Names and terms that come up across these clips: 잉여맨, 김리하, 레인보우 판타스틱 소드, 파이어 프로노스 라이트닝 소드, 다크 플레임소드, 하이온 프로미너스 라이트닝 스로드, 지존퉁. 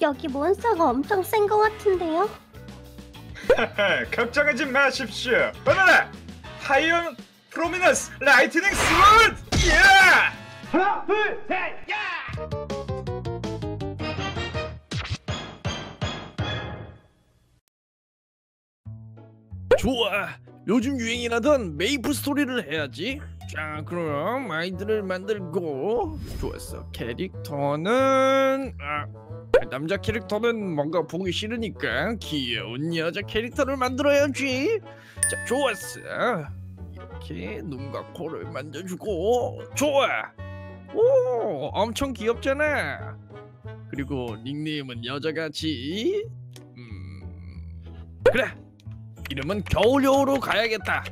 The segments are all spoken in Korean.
여기 몬스터가 엄청 센 것 같은데요? 걱정하지 마십시오. 오늘은 하이온 프로미너스 라이트닝 스로드! 예! 하나, 둘, 셋, 야! 좋아! 요즘 유행이라던 메이플 스토리를 해야지. 자, 그럼 아이들을 만들고. 좋았어. 캐릭터는 남자 캐릭터는 뭔가 보기 싫으니까 귀여운 여자 캐릭터를 만들어야지. 자, 좋았어. 이렇게 눈과 코를 만져주고. 좋아! 오! 엄청 귀엽잖아. 그리고 닉네임은 여자같이. 그래! 이름은 겨울여우로 가야겠다.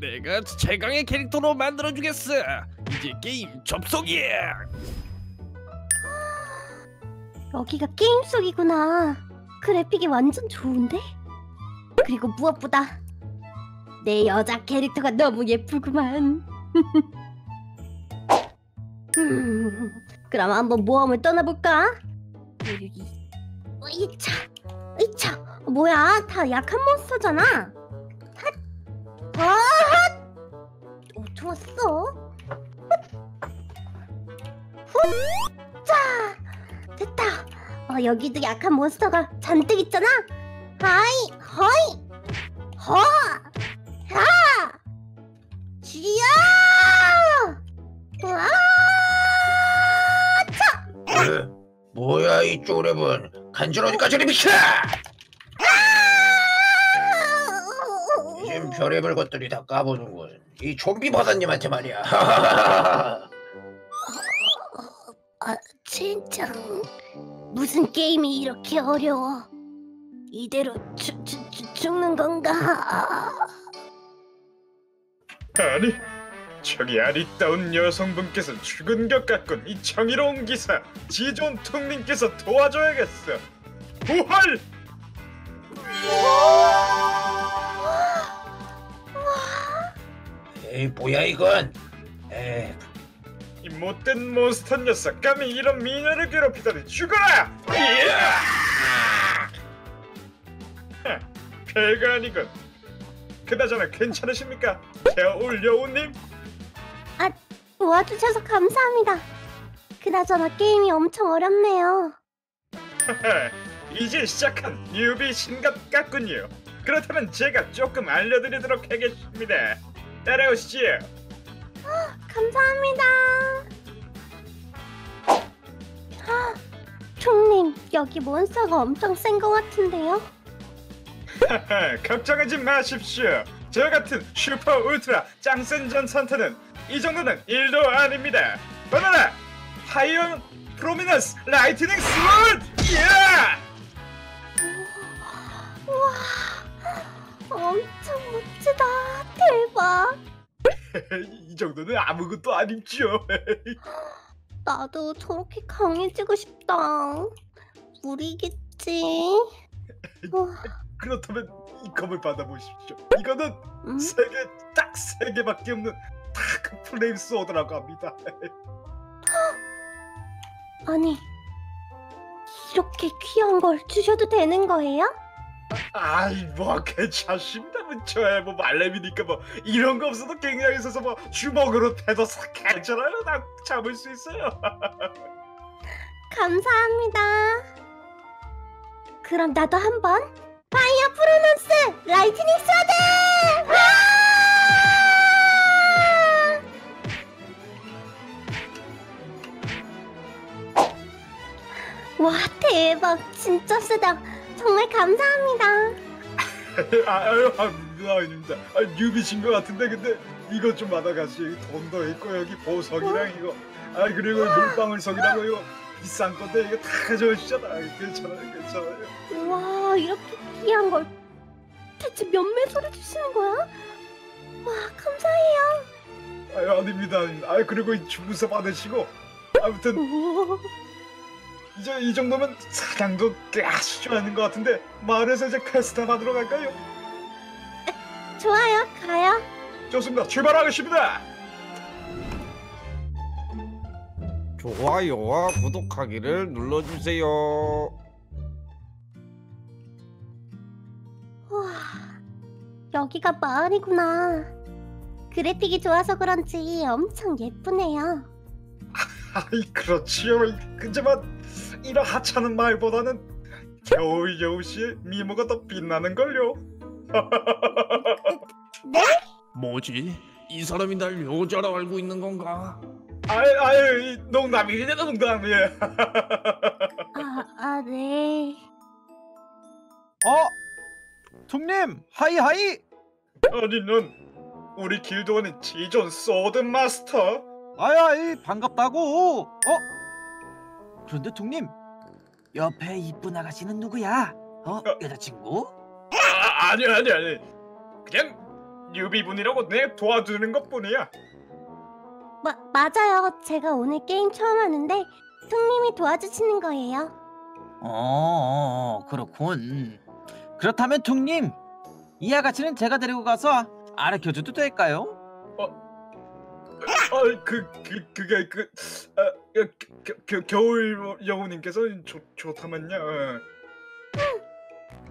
내가 최강의 캐릭터로 만들어주겠어. 이제 게임 접속이야. 여기가 게임 속이구나. 그래픽이 완전 좋은데? 그리고 무엇보다 내 여자 캐릭터가 너무 예쁘구만. 그럼 한번 모험을 떠나볼까? 이차, 이차. 뭐야, 다 약한 몬스터잖아. 핫! 핫! 오, 좋았어. 훗! 자! 됐다. 여기도 약한 몬스터가 잔뜩 있잖아. 하이! 허이! 허! 하! 지야! 와! 차! 뭐야, 이 쪼렙은. 간지러우니까 저리 비켜! 별의별 것들이 다 까보는군. 이 좀비 버사님한테 말이야. 진짜 무슨 게임이 이렇게 어려워. 이대로 죽는 건가? 아니, 저기 아리따운 여성분께서 죽은 것 같군. 이 정의로운 기사 지존퉁님께서 도와줘야겠어. 부활! 에이, 뭐야 이건? 에이, 이 못된 몬스터 녀석 감히 이런 미녀를 괴롭히다니. 죽어라! 하, 별거 아니군. 그나저나 괜찮으십니까? 겨울 여우님? 아, 도와주셔서 감사합니다. 그나저나 게임이 엄청 어렵네요. 이제 시작한 뉴비신 것 같군요. 그렇다면 제가 조금 알려드리도록 하겠습니다. 따라오시지요. 감사합니다. 총님, 여기 몬스터가 엄청 센 것 같은데요? 걱정하지 마십시오. 저 같은 슈퍼 울트라 짱센 전선타는 이 정도는 일도 아닙니다. 바나나! 하이온 프로미너스 라이트닝 스로드! 예! 우와, 엄청 멋지다. 대박. 이 정도는 아무것도 아닙지요. 나도 저렇게 강해지고 싶다. 무리겠지. 그렇다면 이 컵을 받아보십시오. 이거는 세계 딱 세 개밖에 없는 다크 플레임소드라고 합니다. 아니, 이렇게 귀한 걸 주셔도 되는 거예요? 아이, 뭐 괜찮습니다. 저야 뭐 말렘이니까 뭐 이런 거 없어도 굉장히 있어서 뭐 주먹으로 패도 싹 괜찮아요. 나 잡을 수 있어요. 감사합니다. 그럼 나도 한번 파이어 프로노스 라이트닝 소드! 와, 대박. 진짜 세다. 정말 감사합니다. 아유, 아닙니다. 뉴비신 것 같은데, 근데 이것 좀 받아가시. 돈도 있고 여기 보석이랑 이거, 그리고 물방울석이라고 이거 비싼 건데 이거 다 가져오시잖아. 괜찮아요, 괜찮아요. 와, 이렇게 귀한 걸 대체 몇 매소를 주시는 거야? 와, 감사해요. 아유, 아닙니다. 아유, 그리고 이 주문서 받으시고 아무튼 이제 이 정도면 사냥도 꽤 아시죠 않은 것 같은데 마을에서 이제 퀘스트 받으러 갈까요? 좋아요, 가요. 좋습니다. 출발하겠습니다. 좋아요와 구독하기를 눌러주세요. 우와, 여기가 마을이구나. 그래픽이 좋아서 그런지 엄청 예쁘네요. 그렇지요. 그지만 이런 하찮은 마을보다는 겨우겨우씨의 미모가 더 빛나는걸요. 네? 뭐지? 이 사람이 날 여자라고 알고 있는 건가? 아유, 농담이긴 해도 농담이에요. 네. 툼님, 하이하이! 아니, 넌 우리 길드원의 지존 소드 마스터? 아이, 반갑다고! 그런데 툼님, 옆에 이쁜 아가씨는 누구야? 여자친구? 아니. 그냥 뉴비분이라고 내 도와주는 것뿐이야. 맞아요. 제가 오늘 게임 처음 하는데 퉁님이 도와주시는 거예요. 그렇군. 그렇다면 퉁님, 이 아가씨는 제가 데리고 가서 알아켜줘도 될까요? 겨울 여우님께서는 좋다만요.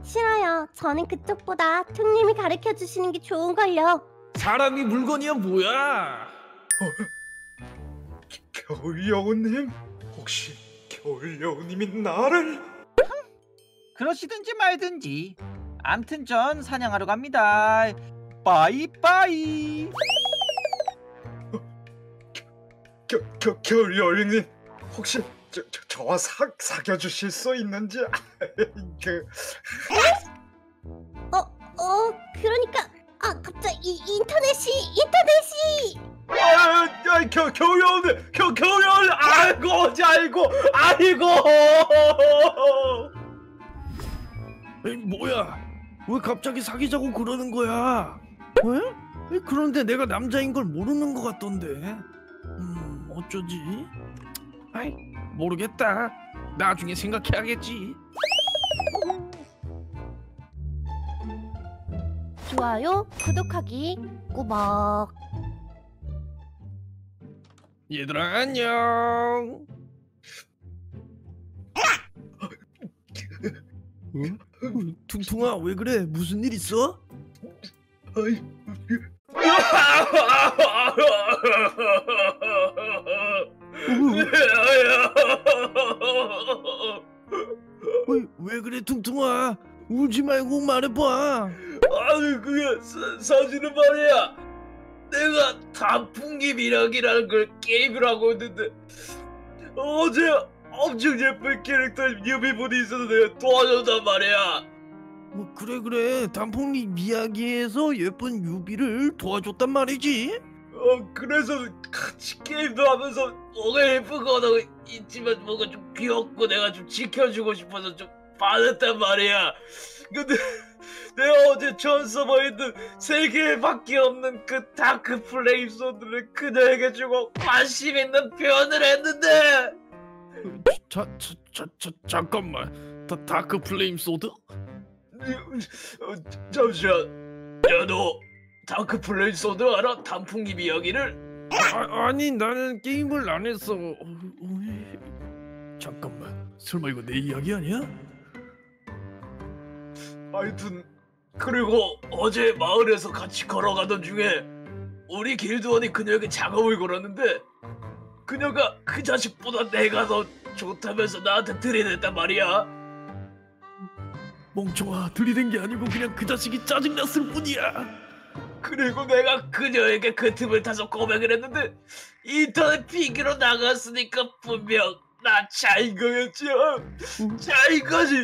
싫어요. 저는 그쪽보다 퉁님이 가르쳐주시는 게 좋은걸요. 사람이 물건이야 뭐야. 겨울여우님? 혹시 겨울여우님이 나를? 그러시든지 말든지. 암튼 전 사냥하러 갑니다. 빠이빠이. 겨울여우님 혹시 저와 사귀어주실 수 있는지? 그러니까 갑자기 인터넷이 겨울여우님 아이고 뭐야, 왜 갑자기 사귀자고 그러는 거야? 에? 그런데 내가 남자인 걸 모르는 것 같던데. 어쩌지? 아이, 모르겠다. 나중에 생각해야겠지. 좋아요, 구독하기 꾸벅. 얘들아 안녕. 퉁퉁아 왜 그래? 무슨 일 있어? 왜 그래 퉁퉁아? 울지 말고 말해봐. 아니 그게 사실은 말이야. 내가 단풍기 미락이라는 걸 게임을 하고 있는데 어제 엄청 예쁜 캐릭터 유비분이 있어서 내가 도와줬단 말이야. 그래 단풍기 미야기에서 예쁜 유비를 도와줬단 말이지. 그래서 같이 게임도 하면서 뭐가 예쁜 건 있지만 뭔가 좀 귀엽고 내가 좀 지켜주고 싶어서 좀 반했단 말이야. 근데 내가 어제 처음 써보이던 세 개밖에 없는 그 다크 플레임소드를 그녀에게 주고 관심 있는 표현을 했는데. 잠깐만, 다크 플레임소드? 잠시만, 야 너 다크 플레임소드 알아? 단풍기 미야기를? 아니 나는 게임을 안 했어. 잠깐만, 설마 이거 내 이야기 아니야? 하여튼 그리고 어제 마을에서 같이 걸어가던 중에 우리 길드원이 그녀에게 작업을 걸었는데 그녀가 그 자식보다 내가 더 좋다면서 나한테 들이댔단 말이야. 멍청아, 들이댄 게 아니고 그냥 그 자식이 짜증났을 뿐이야. 그리고 내가 그녀에게 그 틈을 타서 고백을 했는데 인터넷 핑계로 나갔으니까 분명 나 자인거였죠? 자인거지?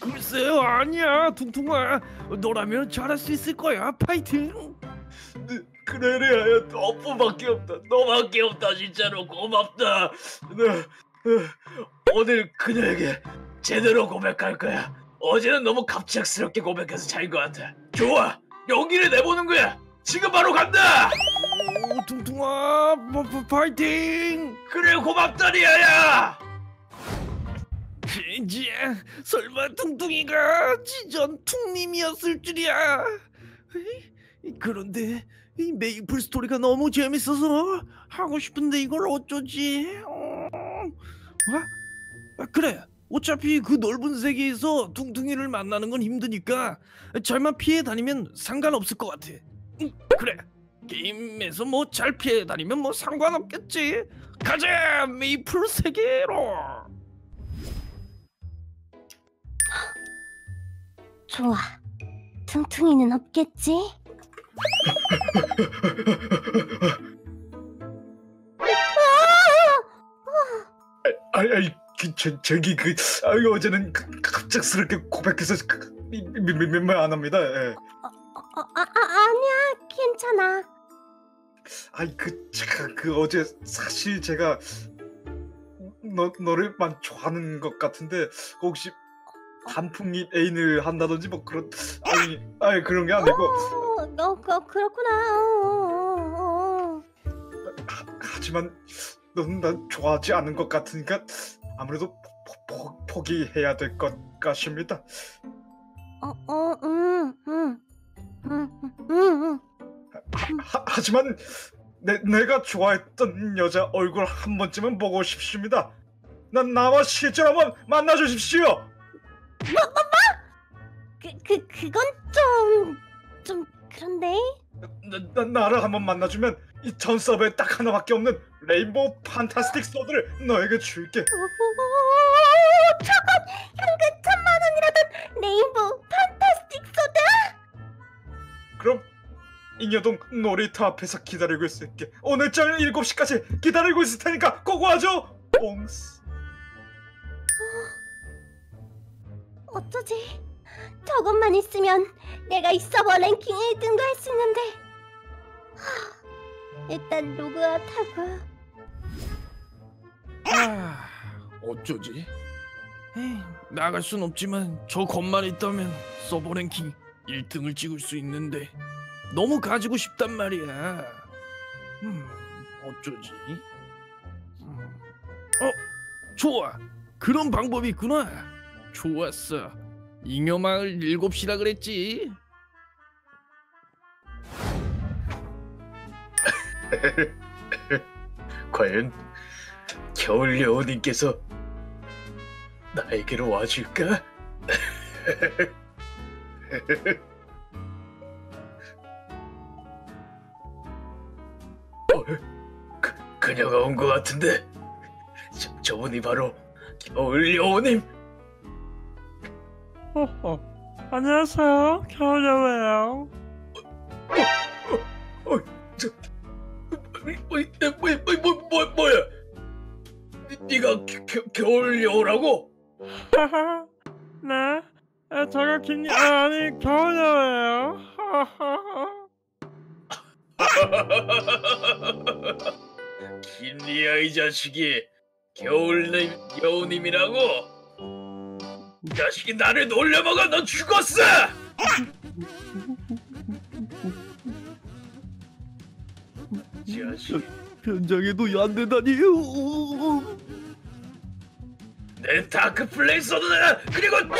글쎄요, 아니야 퉁퉁아. 너라면 잘할 수 있을 거야. 파이팅! 그래야 너뿐밖에 없다. 너밖에 없다. 진짜로 고맙다. 오늘 그녀에게 제대로 고백할 거야. 어제는 너무 갑작스럽게 고백해서 자인 것 같아. 좋아, 용기를 내보는 거야. 지금 바로 간다! 퉁퉁아, 파이팅! 그래, 고맙다, 리아야! 진짜, 설마 퉁퉁이가 지전 퉁님이었을 줄이야. 그런데 이 메이플 스토리가 너무 재밌어서 하고 싶은데 이걸 어쩌지? 그래, 어차피 그 넓은 세계에서 둥둥이를 만나는 건 힘드니까 잘만 피해 다니면 상관없을 것 같아. 그래, 게임에서 뭐 잘 피해 다니면 뭐 상관없겠지. 가자, 메이플 세계로. 좋아, 퉁퉁이는 없겠지? 저기 어제는 갑작스럽게 고백해서 민망 안 합니다. 아니야, 괜찮아. 어제 사실 제가 너를만 좋아하는 것 같은데 혹시 단풍잎 애인을 한다든지 뭐 그런 아니 그런 게 아니고 그렇구나. 하지만 넌 난 좋아하지 않은 것 같으니까 아무래도 포기해야 될 것 같습니다. 하지만 내가 좋아했던 여자 얼굴 한 번쯤은 보고 싶습니다. 난 나와 실제로 한번 만나 주십시오. 그건 좀 그런데. 나를 한번 만나주면 이 전 서버에 딱 하나밖에 없는 레인보우 판타스틱 소드를 너에게 줄게. 오, 저건 현금 10,000,000원이라던 레인보우 판타스틱 소드? 그럼 잉여동 놀이터 앞에서 기다리고 있을게. 오늘 저녁 7시까지 기다리고 있을 테니까 꼭 와줘. 옹스. 어쩌지? 저것만 있으면 내가 이 서버 랭킹 1등도 할 수 있는데. 일단 로그아웃하고. 어쩌지? 나갈 순 없지만 저것만 있다면 서버 랭킹 1등을 찍을 수 있는데 너무 가지고 싶단 말이야. 어쩌지? 좋아, 그런 방법이 있구나. 좋았어. 잉여마을 7시라 그랬지. 과연 겨울 여우님께서 나에게로 와줄까? 그녀가 온 것 같은데. 저분이 바로 겨울 여우님. 안녕하세요, 겨울여우예요. 뭐야? 네가 겨울여우라고? 하하, 네. 제가 겨울여우예요. 김리하 이 자식이 겨울여우님이라고? 이 자식이 나를 놀려먹어! 넌 죽었어! 자식, 변장에도 안 되다니. 내 다크 플레임소드는 그리고 죽어!